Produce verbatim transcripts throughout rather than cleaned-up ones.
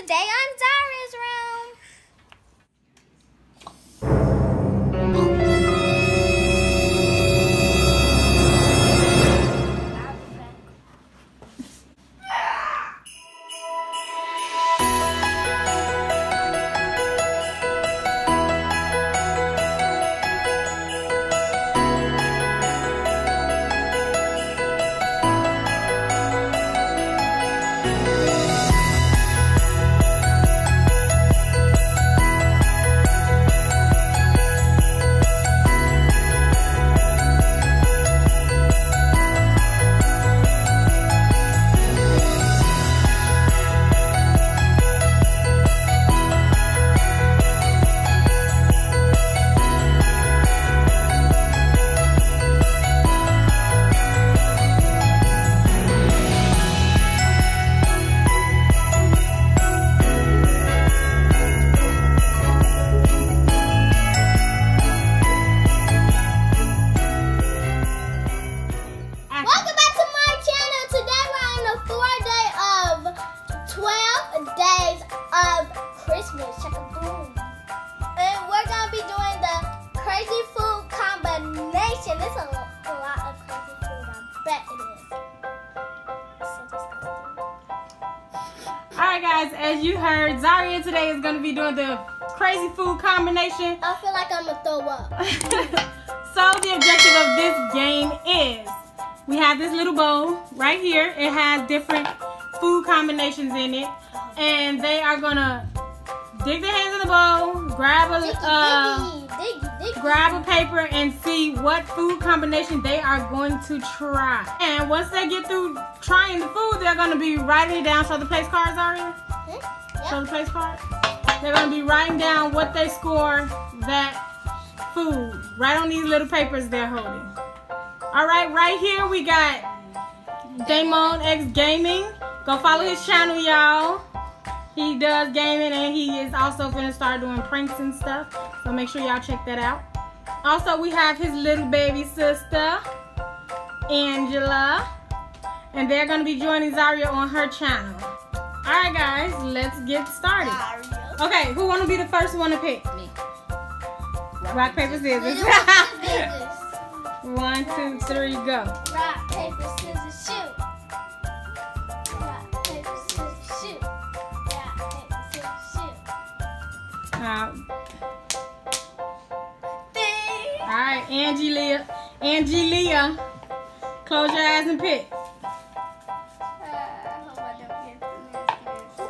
Today on Zaria's Room. Guys, as you heard, Zaria today is going to be doing the crazy food combination. I feel like I'm going to throw up. So the objective of this game is, we have this little bowl right here. It has different food combinations in it. And they are going to dig their hands in the bowl, grab a, diggy, uh, diggy, diggy, diggy. grab a paper, and see what food combination they are going to try. And once they get through trying the food, they're going to be writing it down. Show the place cards already? Hmm? Yep. Show the place cards. They're going to be writing down what they score that food right on these little papers they're holding. All right, right here we got Damon X Gaming. Go follow his channel, y'all. He does gaming, and he is also going to start doing pranks and stuff. So make sure y'all check that out. Also, we have his little baby sister, Angela. And they're going to be joining Zaria on her channel. Alright guys, let's get started. Zaria. Okay, who want to be the first one to pick? Me. Rock, rock paper, scissors. scissors. One, two, three, go. Rock, paper, scissors, shoot. Out. All right, Angelia, Angelia, close your eyes and pick. Uh, I hope I don't get the nasty.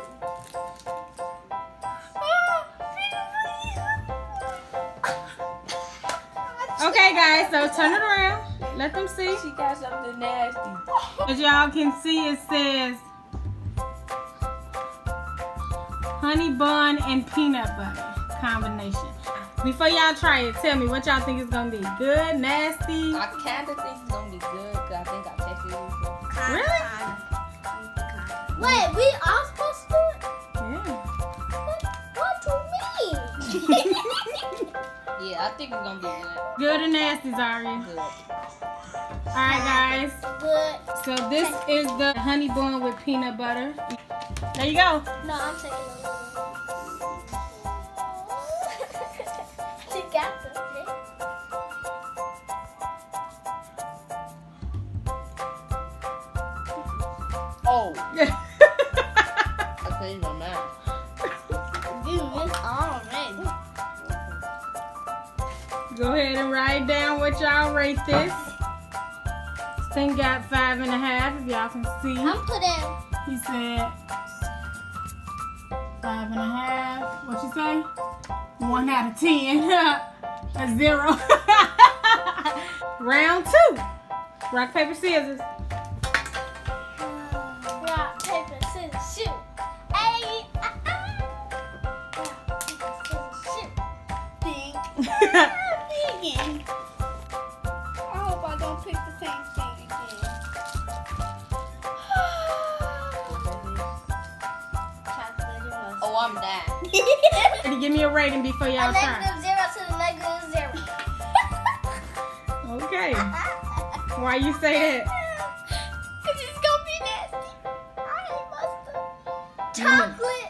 Okay, guys, so turn it around. Let them see. She got something nasty. As y'all can see, it says honey bun and peanut butter combination. Before y'all try it, tell me what y'all think it's gonna be. Good, nasty? I kind of think it's gonna be good because I think I tasted it. Really? Kinda. Wait, we all supposed to do it? Yeah. What do you mean? Yeah, I think it's gonna be good. Good or nasty, Zaria? Good. All right, guys. Good. So this is the honey bun with peanut butter. There you go. No, I'm taking a little. She got something. Oh. I tell you my man. You missed already. Go ahead and write down what y'all rate this. This thing got five and a half, if y'all can see. I'm putting. He said. Five and a half. What you say? One out of ten. That's zero. Round two. Rock, paper, scissors. Rock, paper, scissors, shoot. Ay, uh, uh. Rock, paper, scissors, shoot. Think. I'm thinking. I hope I don't pick the same thing. I'm that. Give me a rating before y'all try. Negative zero to the negative zero. Okay. Why you say that? Because it's going to be nasty. I hate mustard. Chocolate.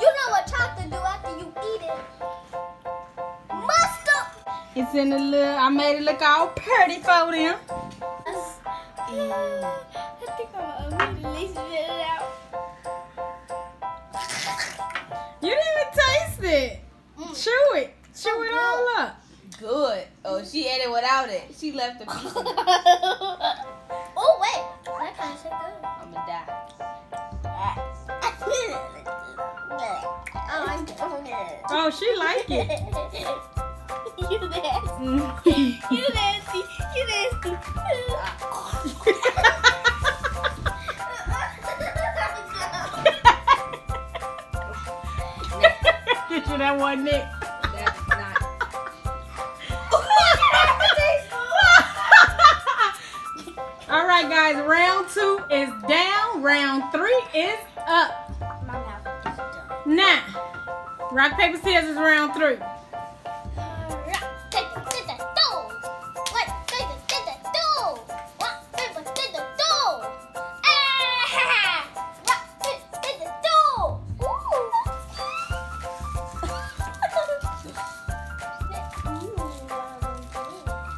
You know what chocolate do after you eat it? Mustard! It's in the little, I made it look all pretty for them. Yeah. I think I'm gonna at least get it out. You didn't even taste it. Mm. Chew it. Chew oh, it all good. up. Good. Oh, she ate it without it. She left the piece. Oh, wait. That kind of shit good. I'm gonna die. Oh, she like it. You nasty. You nasty. You nasty. Get you that one, Nick. That's not. All right, guys. Round two is down. Round three is up. My mouth is done. Now. Rock, paper, scissors, round three. Rock, paper, scissors, do. Rock, paper, scissors, do. Rock, paper, scissors, do. Ah! Rock, paper, scissors, do. Ooh.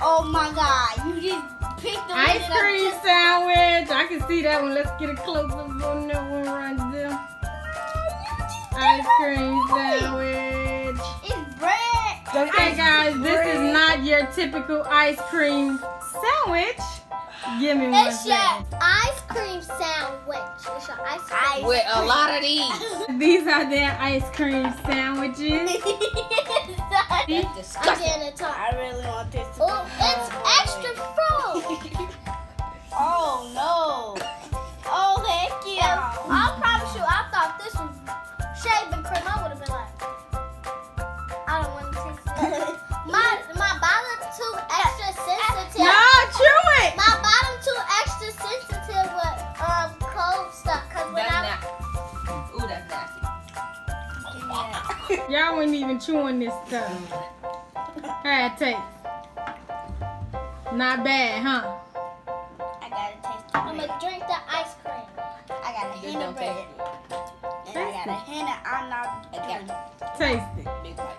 Oh my God! You just picked the ice cream sandwich. I can see that one. Let's get a close up on that one right there. Ice cream sandwich. It's bread. Okay, guys, bread. This is not your typical ice cream sandwich. Give me one. It's your ice cream sandwich. It's your ice cream. With a lot of these. These are their ice cream sandwiches. It's disgusting. I'm getting I really want this. To oh, it's oh, extra frozen. Oh no. Oh heck yeah. I promise you, I thought this was. Shave and cream, I would have been like, I don't want to taste it. my, my bottom two extra sensitive. No, chew it. My bottom two extra sensitive with um, cold stuff. Cause when that's I, ooh, that's nasty. Y'all weren't even chewing this stuff. How it tastes? Not bad, huh? I gotta taste it. I'm gonna drink the ice cream. I gotta eat the bread. And I got a hand and I'm not again. Taste it. Big bite.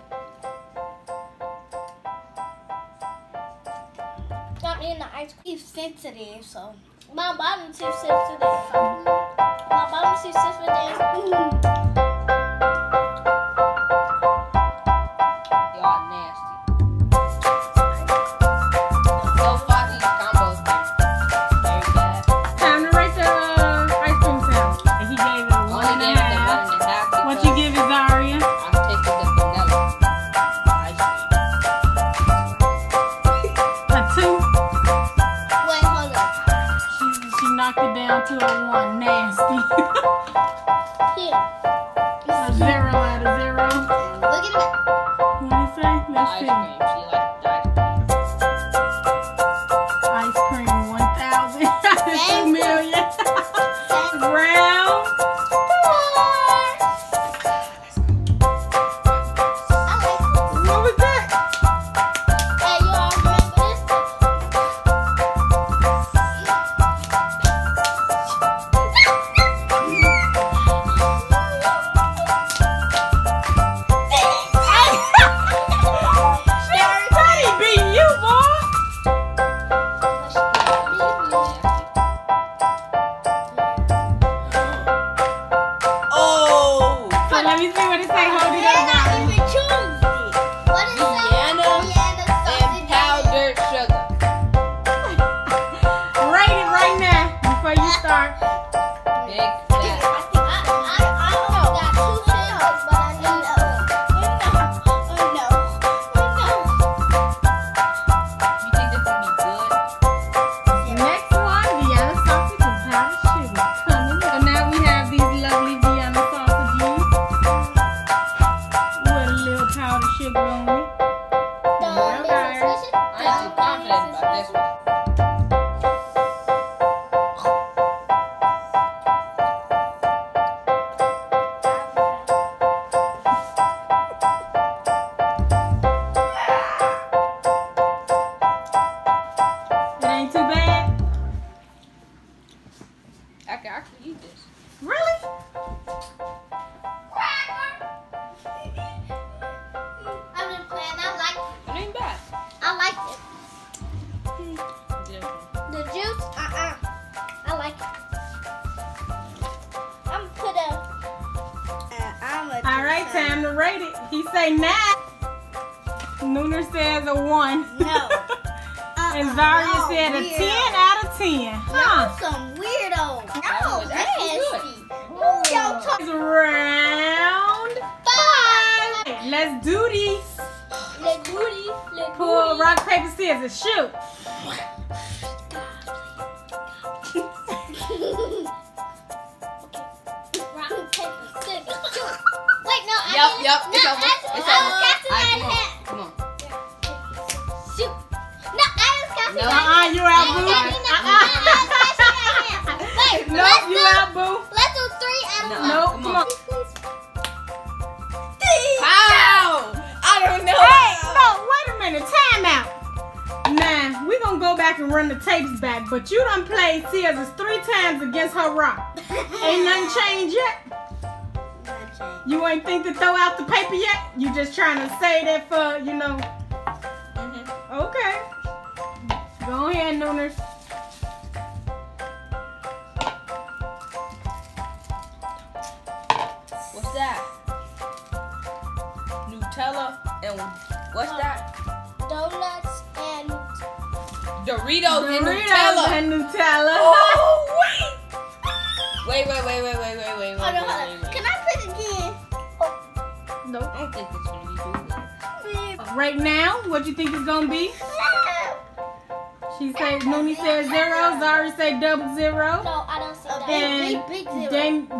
Not in the ice cream. It's sensitive, so my bottom tip sensitive. My bottom tip sensitive. Y'all nasty. Those spicy combos. Very bad. Time to raise the uh, ice cream sandwich. And he gave it a one and a half. What you give it, Zaria? I'm taking the vanilla. Ice cream. A two? Wait, hold up. She, she knocked it down to a one. Nasty. Here. A zero out of zero. Look at that. What do you say? Let's see. Ice cream. She liked that. Ice cream one thousand. two million. Round. right, time to rate it. He say nine. Nooner says a one. No. Uh, and Zaria no, said a weirdo. ten out of ten. Huh? Y'all some weirdos. No, nasty. Who y'all talking? Round five. five. Let's do these. Let's do these. Let's Pull do rock, paper, scissors. Shoot. Wait, no, I Yep, yep, no, it's over. I, it's I over. I I, come, on, come on. Shoot. No, I just got no, uh-uh, you out, boo. I, I, I, I, I, I, I Wait, no, let's you do, out, boo. Let's do three out of no, no, come, come on. Wow. I don't know. Hey, no, wait a minute. Time out. Nah, we're going to go back and run the tapes back, but you done played scissors three times against her rock. Ain't nothing changed yet? You ain't think to throw out the paper yet? You just trying to say that for, you know. Mm-hmm. Okay. Go ahead, Nooner. What's that? Nutella and what's uh, that? Donuts and Doritos, Doritos and Nutella. And Nutella. Oh, wait. wait, wait, wait, wait, wait, wait, wait, wait, wait, wait, wait. No, I don't think it's gonna be good. Right now, what you think it's gonna be? She say, Noonie says zero. Zari say double zero. No, I don't see that. And big,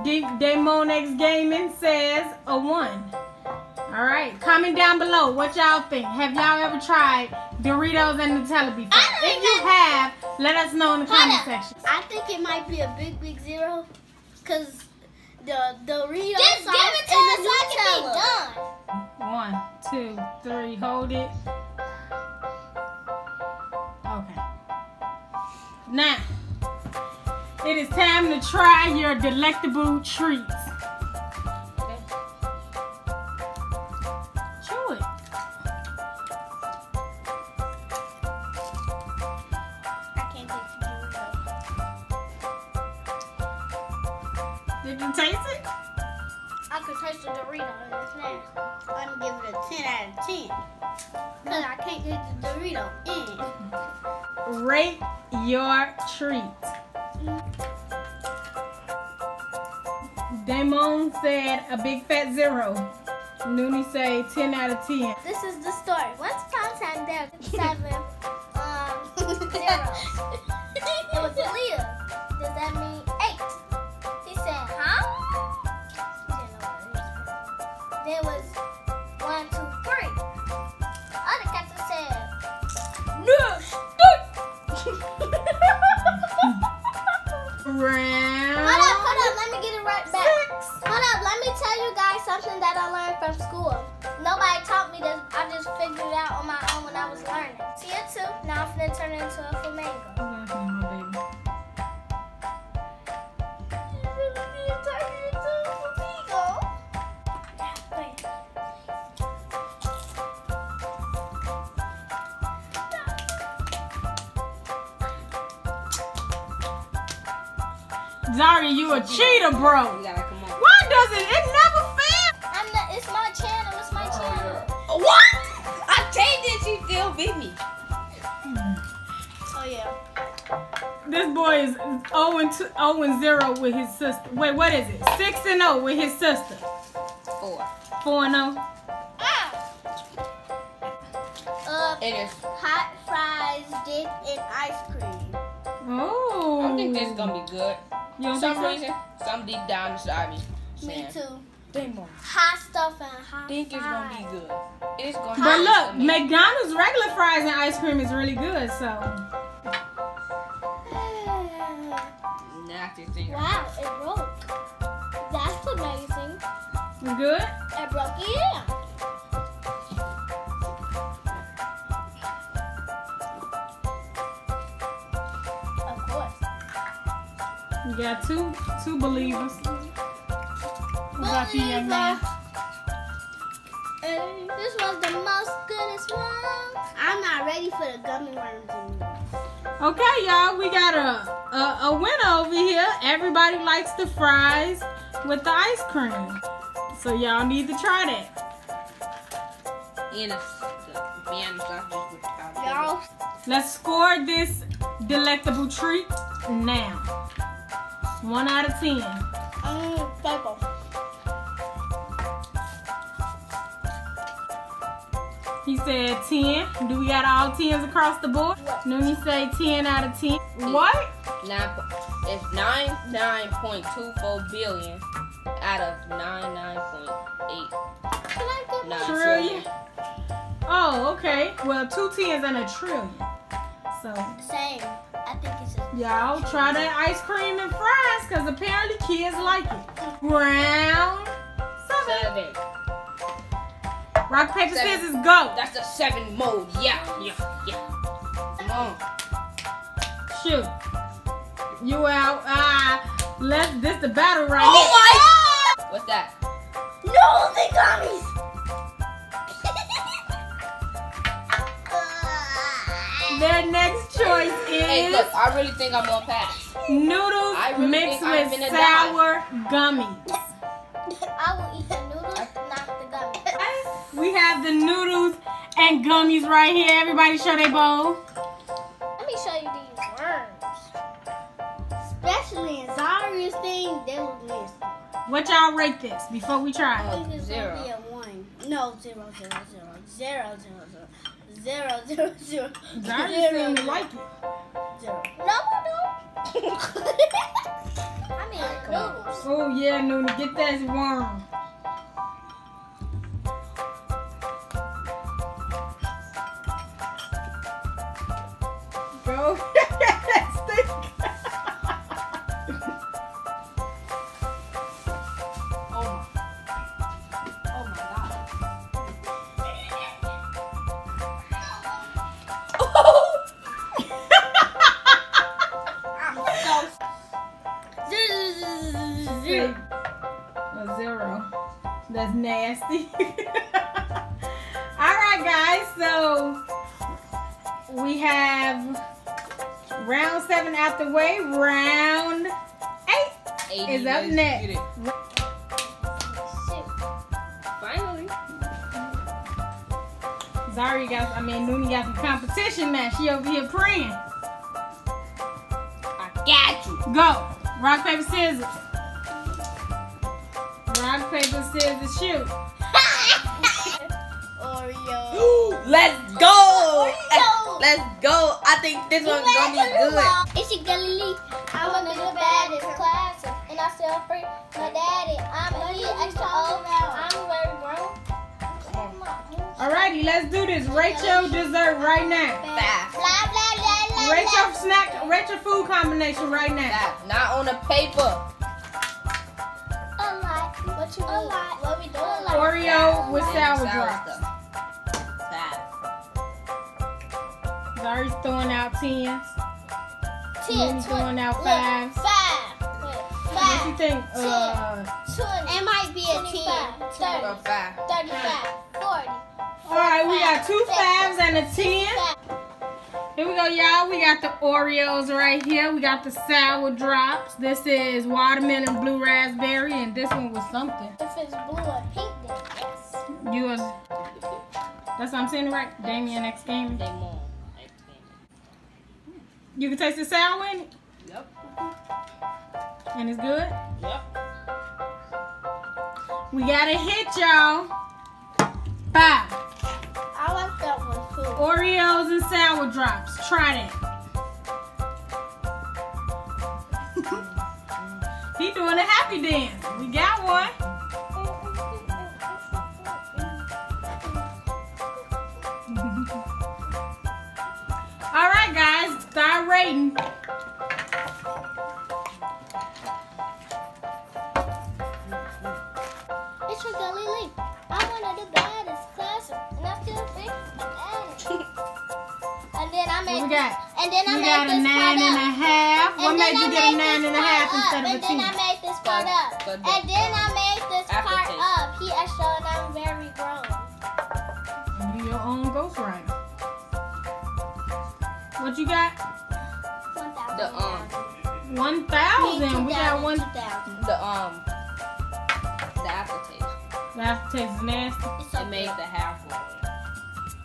big zero. Damon X Gaming says a one. All right, comment down below what y'all think. Have y'all ever tried Doritos and Nutella before? If you have, let us know in the comment section. I think it might be a big, big zero, cause. The Doritos just sauce give it to us so it can be done. One, two, three, hold it. Okay. Now, it is time to try your delectable treats. Okay. Chew it. I can't take the Doritos. Did you taste it? I could taste the Dorito and it's nasty. I'm gonna give it a ten out of ten. Cause I can't get the Dorito in. Rate your treat. Damon said a big fat zero. Noonie said ten out of ten. This is the story. Once upon a time there were seven um, zeros. It was Leah. Does that mean eight? There was one, two, three. Other cats said, no. Round. Hold up, hold up. Let me get it right back. Six. Hold up. Let me tell you guys something that I learned from school. Nobody taught me this. I just figured it out on my own when I was learning. See you too. Now I'm finna turn into a flamingo. I'm gonna be my baby. Zari, you a cheater, bro. Why does it? It never fails. I'm not, it's my channel. It's my channel. What? I changed it. You still beat me. Oh yeah. This boy is zero and zero with his sister. Wait, what is it? six and zero with his sister. Four. Four and zero. Ah. Uh, it is hot fries dipped in ice cream. Oh. I think this is gonna be good. For some reason, some deep down inside me. Me too. Hot stuff and hot fries. I think it's gonna be good. It's gonna be good. But look, McDonald's regular fries and ice cream is really good, so. Wow, it broke. That's amazing. You good? It broke, yeah. You got two, two believers. Lucky young man. This was the most goodest one. I'm not ready for the gummy worms anymore. Okay, y'all, we got a, a a winner over here. Everybody likes the fries with the ice cream. So y'all need to try that. And y'all, let's score this delectable treat now. One out of ten. Um, purple. He said ten. Do we got all tens across the board? Let me say ten out of ten. It's what? Nine, it's nine nine point two four billion out of nine nine point eight nine trillion. Oh, okay. Well, two tens and a trillion. So same. I think it's a y'all try that ice cream and fries because apparently kids like it. Round seven. seven. Rock, paper, seven. Scissors, go. That's a seven mode. Yeah, yeah, yeah. Come on. Shoot. You out. Ah, uh, let this the battle right oh here. Oh my God. What's that? No, they got me. Their next choice is. Hey, look, I really think I'm gonna pass. Noodles really mixed with sour gummies. I will eat the noodles, not the gummies. We have the noodles and gummies right here. Everybody show their bowl. Let me show you these worms. Especially in Zaria's thing, they look nasty. What y'all rate this before we try it? I think it's zero. Gonna be a one. No, zero, zero, zero. Zero, zero, zero. Zero, zero, zero. Zaria's thing didn't like it. Zero. No, we don't. I mean, noodles. Oh, yeah, Noonie. Get that worm. Bro. A zero. That's nasty. Alright guys, so we have round seven out the way. Round eight is up next. Finally. Zaria got, I mean Noonie got some competition now. She over here praying. I got you. Go. Rock, paper, scissors. Rock, paper, scissors, shoot. Oreo. Let's go. Oreo. Let's go. I think this one's gonna be good. It's a gully. I wanna do bad in class, and I still free my daddy. I'm gonna be extra old. I'm very grown. Alrighty, let's do this. Rate your dessert right now. Five. Blah, blah, blah, blah, rate your snack. Rate your food combination right now. Five. Not on the paper. What you a lot. What we doing? Oreo with sour drops. Five. Zari's throwing out tens. Ten. Throwing out fives. Five. What you think? Uh, it might be a ten. thirty-five. thirty-five. forty. Alright, we got two fives and a ten. Here we go, y'all. We got the Oreos right here. We got the sour drops. This is watermelon, blue raspberry, and this one was something. If it's blue or pink, then yes. You was, that's what I'm saying, right? Damon X Gaming. Damon X Gaming. You can taste the sour in it? Yep. And it's good? Yep. We got a hit, y'all. Five. I like that one too. Oreos and sour drops. Try that. He doing a happy dance. We got one. All right, guys. Start rating. It's a girly leaf. I want to do that. And then I made, and then I made this part up. What made you get a nine and a half instead of a ten? And then I made this part up. And then I made this part up. He extra and I'm very grown. You do your own ghostwriter. What you got? One thousand. The um. One thousand. We got one thousand. The um. The aftertaste. Last tastes nasty. It's okay. It made the half one.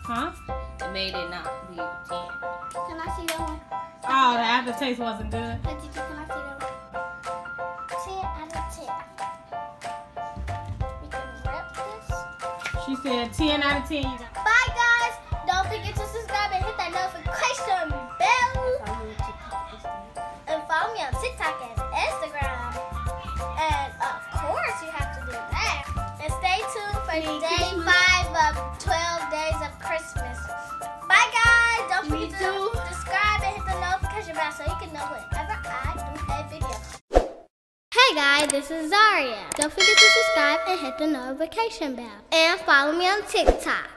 Huh? It made it not be ten. Can I see that one? Oh, the aftertaste wasn't good. But did you, can I see that one? ten out of ten. We can wrap this. She said ten out of ten. Bye, guys. Don't forget to subscribe and hit that notification bell. And follow me on TikTok and Instagram. And, of course, you have to do that. And stay tuned for day five of twelve days of Christmas. Bye, guys. Don't forget to subscribe and hit the notification bell so you can know whenever I do a video. Hey guys, this is Zaria. Don't forget to subscribe and hit the notification bell. And follow me on TikTok.